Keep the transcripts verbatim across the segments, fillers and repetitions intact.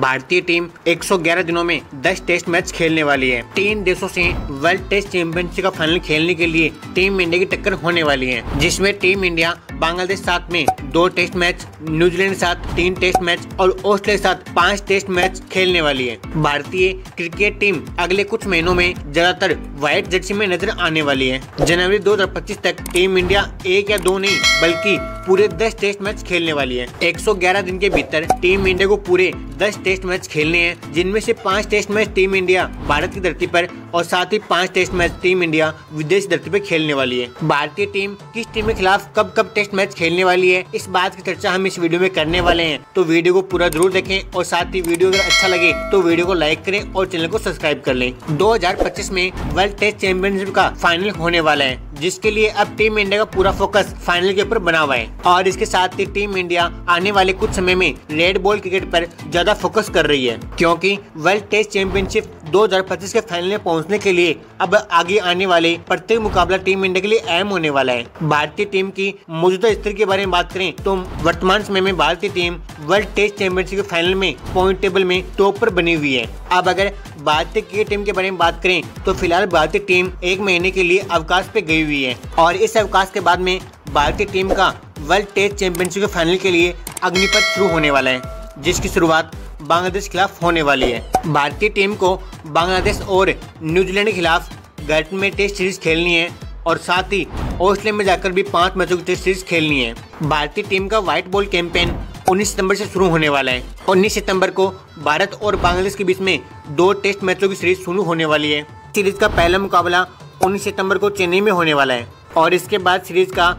भारतीय टीम एक सौ ग्यारह दिनों में दस टेस्ट मैच खेलने वाली है। तीन देशों से वर्ल्ड टेस्ट चैंपियनशिप का फाइनल खेलने के लिए टीम इंडिया की टक्कर होने वाली है, जिसमें टीम इंडिया बांग्लादेश साथ में दो टेस्ट मैच, न्यूजीलैंड साथ तीन टेस्ट मैच और ऑस्ट्रेलिया साथ पाँच टेस्ट मैच खेलने वाली है। भारतीय क्रिकेट टीम अगले कुछ महीनों में ज्यादातर व्हाइट जर्सी में नजर आने वाली है। जनवरी दो हज़ार पच्चीस तक टीम इंडिया एक या दो नहीं बल्कि पूरे दस टेस्ट मैच खेलने वाली है। एक सौ ग्यारह दिन के भीतर टीम इंडिया को पूरे दस टेस्ट मैच खेलने हैं, जिनमें से पाँच test match team India Bharat की धरती पर और साथ ही पाँच टेस्ट मैच टीम इंडिया विदेश धरती पर खेलने वाली है। भारतीय टीम किस टीम के खिलाफ कब कब टेस्ट मैच खेलने वाली है, इस बात की चर्चा हम इस वीडियो में करने वाले हैं, तो वीडियो को पूरा जरूर देखें और साथ ही वीडियो अगर अच्छा लगे तो वीडियो को लाइक करें और चैनल को सब्सक्राइब कर लें। दो हज़ार पच्चीस में वर्ल्ड टेस्ट चैंपियनशिप का फाइनल होने वाला है, जिसके लिए अब टीम इंडिया का पूरा फोकस फाइनल के ऊपर बना हुआ है और इसके साथ ही टीम इंडिया आने वाले कुछ समय में रेड बॉल क्रिकेट पर ज्यादा फोकस कर रही है, क्योंकि वर्ल्ड टेस्ट चैंपियनशिप दो हज़ार पच्चीस के फाइनल में पहुंचने के लिए अब आगे आने वाले प्रत्येक मुकाबला टीम इंडिया के लिए अहम होने वाला है। भारतीय टीम की मौजूदा स्थिति के बारे में बात करें तो वर्तमान समय में भारतीय टीम वर्ल्ड टेस्ट चैंपियनशिप के फाइनल में पॉइंट टेबल में टॉप पर बनी हुई है। अब अगर भारतीय क्रिकेट टीम के बारे में बात करें तो फिलहाल भारतीय टीम एक महीने के लिए अवकाश पे गई हुई है और इस अवकाश के बाद में भारतीय टीम का वर्ल्ड टेस्ट चैंपियनशिप के फाइनल के लिए अग्निपथ शुरू होने वाला है, जिसकी शुरुआत बांग्लादेश के खिलाफ होने वाली है। भारतीय टीम को बांग्लादेश और न्यूजीलैंड के खिलाफ घर में टेस्ट सीरीज खेलनी है और साथ ही ऑस्ट्रेलिया में जाकर भी पाँच मैचों की टेस्ट सीरीज खेलनी है। भारतीय टीम का व्हाइट बॉल कैंपेन उन्नीस सितंबर से शुरू होने वाला है। उन्नीस सितंबर को भारत और बांग्लादेश के बीच में दो टेस्ट मैचों की सीरीज शुरू होने वाली है। सीरीज का पहला मुकाबला उन्नीस सितंबर को चेन्नई में होने वाला है और इसके बाद सीरीज का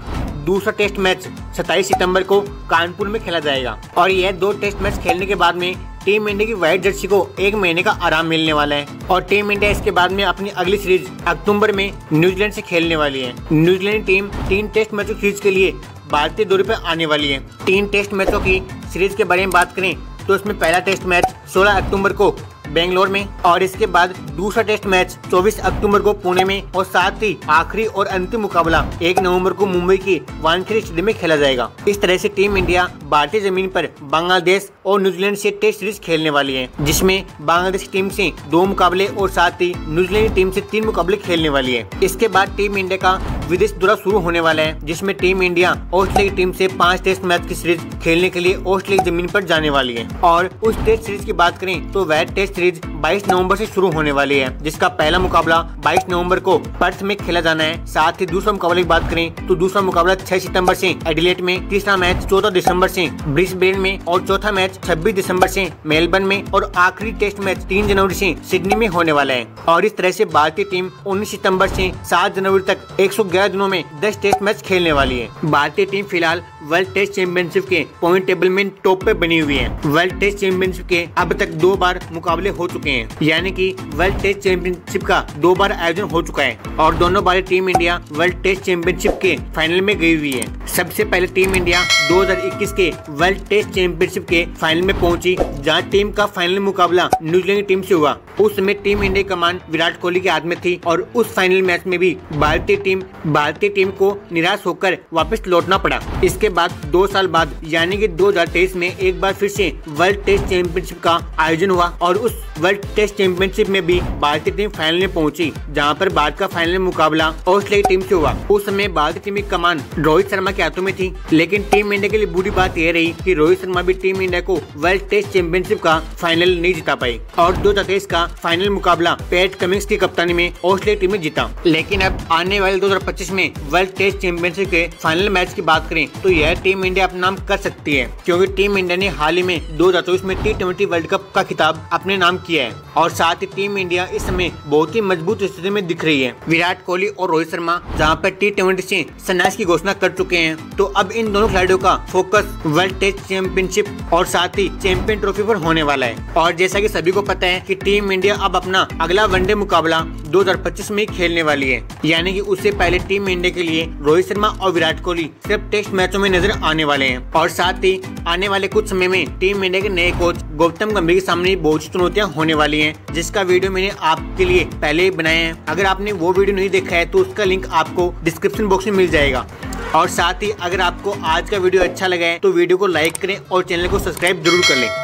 दूसरा टेस्ट मैच सत्ताईस सितंबर को कानपुर में खेला जाएगा और यह दो टेस्ट मैच खेलने के बाद में टीम इंडिया की व्हाइट जर्सी को एक महीने का आराम मिलने वाला है और टीम इंडिया इसके बाद में अपनी अगली सीरीज अक्टूबर में न्यूजीलैंड से खेलने वाली है। न्यूजीलैंड टीम तीन टेस्ट मैचों की सीरीज के लिए भारतीय दौरे पर आने वाली है। तीन टेस्ट मैचों की सीरीज के बारे में बात करें तो इसमें पहला टेस्ट मैच सोलह अक्टूबर को बेंगलोर में और इसके बाद दूसरा टेस्ट मैच चौबीस अक्टूबर को पुणे में और साथ ही आखिरी और अंतिम मुकाबला एक नवंबर को मुंबई के वानखेड़े स्टेडियम में खेला जाएगा। इस तरह से टीम इंडिया भारतीय जमीन पर बांग्लादेश और न्यूजीलैंड से टेस्ट सीरीज खेलने वाली है, जिसमें बांग्लादेश टीम से दो मुकाबले और साथ ही न्यूजीलैंड टीम से तीन मुकाबले खेलने वाली है। इसके बाद टीम इंडिया का विदेश दौरा शुरू होने वाला है, जिसमें टीम इंडिया ऑस्ट्रेलिया की टीम से पांच टेस्ट मैच की सीरीज खेलने के लिए ऑस्ट्रेलिया जमीन पर जाने वाली है और उस टेस्ट सीरीज की बात करें तो वह टेस्ट सीरीज बाईस नवंबर से शुरू होने वाली है, जिसका पहला मुकाबला बाईस नवंबर को पर्थ में खेला जाना है। साथ ही दूसरा मुकाबले की बात करें तो दूसरा मुकाबला छह सितंबर से एडिलेड में, तीसरा मैच चौदह दिसंबर से ब्रिस्बेन में और चौथा मैच छब्बीस दिसंबर से मेलबर्न में और आखिरी टेस्ट मैच तीन जनवरी से सिडनी में होने वाला है। और इस तरह से भारतीय टीम उन्नीस सितंबर से सात जनवरी तक एक सौ ग्यारह दिनों में दस टेस्ट मैच खेलने वाली है। भारतीय टीम फिलहाल वर्ल्ड टेस्ट चैंपियनशिप के पॉइंट टेबल में टॉप पे बनी हुई है। वर्ल्ड टेस्ट चैंपियनशिप के अब तक दो बार मुकाबले हो चुके हैं, यानी कि वर्ल्ड टेस्ट चैंपियनशिप का दो बार आयोजन हो चुका है और दोनों बार team India world test championship के फाइनल में गई हुई है। सबसे पहले टीम इंडिया दो हज़ार इक्कीस के वर्ल्ड टेस्ट चैंपियनशिप के फाइनल में पहुंची, जहां टीम का फाइनल मुकाबला न्यूजीलैंड की टीम से हुआ। उस समय टीम इंडिया कमान विराट कोहली के हाथ में थी और उस फाइनल मैच में भी भारतीय टीम भारतीय टीम को निराश होकर वापस लौटना पड़ा। इसके बाद दो साल बाद यानी कि दो हज़ार तेईस में एक बार फिर से वर्ल्ड टेस्ट चैंपियनशिप का आयोजन हुआ और उस वर्ल्ड टेस्ट चैंपियनशिप में भी भारतीय टीम फाइनल में पहुंची, जहां पर भारत का फाइनल मुकाबला ऑस्ट्रेलिया टीम से हुआ। उस समय भारतीय टीम की कमान रोहित शर्मा के हाथों में थी, लेकिन टीम इंडिया के लिए बुरी बात यह रही कि रोहित शर्मा भी टीम इंडिया को वर्ल्ड टेस्ट चैंपियनशिप का फाइनल नहीं जिता पाई और दो हजार तेईस का फाइनल मुकाबला पैट कमिंस की कप्तानी में ऑस्ट्रेलिया टीम ने जीता। लेकिन अब आने वाले दो हजार पच्चीस में वर्ल्ड टेस्ट चैंपियनशिप के फाइनल मैच की बात करें तो यह टीम इंडिया अपना नाम कर सकती है, क्योंकि टीम इंडिया ने हाल ही में दो हजार चौबीस में टी ट्वेंटी वर्ल्ड कप का खिताब अपने नाम किया है और साथ ही टीम इंडिया इस समय बहुत ही मजबूत स्थिति में दिख रही है। विराट कोहली और रोहित शर्मा जहां पर टी ट्वेंटी से संन्यास की घोषणा कर चुके हैं, तो अब इन दोनों खिलाड़ियों का फोकस वर्ल्ड टेस्ट चैंपियनशिप और साथ ही चैंपियन ट्रॉफी पर होने वाला है। और जैसा कि सभी को पता है कि टीम इंडिया अब अपना अगला वनडे मुकाबला दो हज़ार पच्चीस में खेलने वाली है, यानी कि उससे पहले टीम इंडिया के लिए रोहित शर्मा और विराट कोहली सिर्फ टेस्ट मैचों में नजर आने वाले हैं और साथ ही आने वाले कुछ समय में टीम इंडिया के नए कोच गौतम गंभीर के सामने बहुत चुनौतियां होने वाली हैं, जिसका वीडियो मैंने आपके लिए पहले ही बनाया है। अगर आपने वो वीडियो नहीं देखा है तो उसका लिंक आपको डिस्क्रिप्शन बॉक्स में मिल जाएगा। और साथ ही अगर आपको आज का वीडियो अच्छा लगा है तो वीडियो को लाइक करें और चैनल को सब्सक्राइब जरूर कर लें।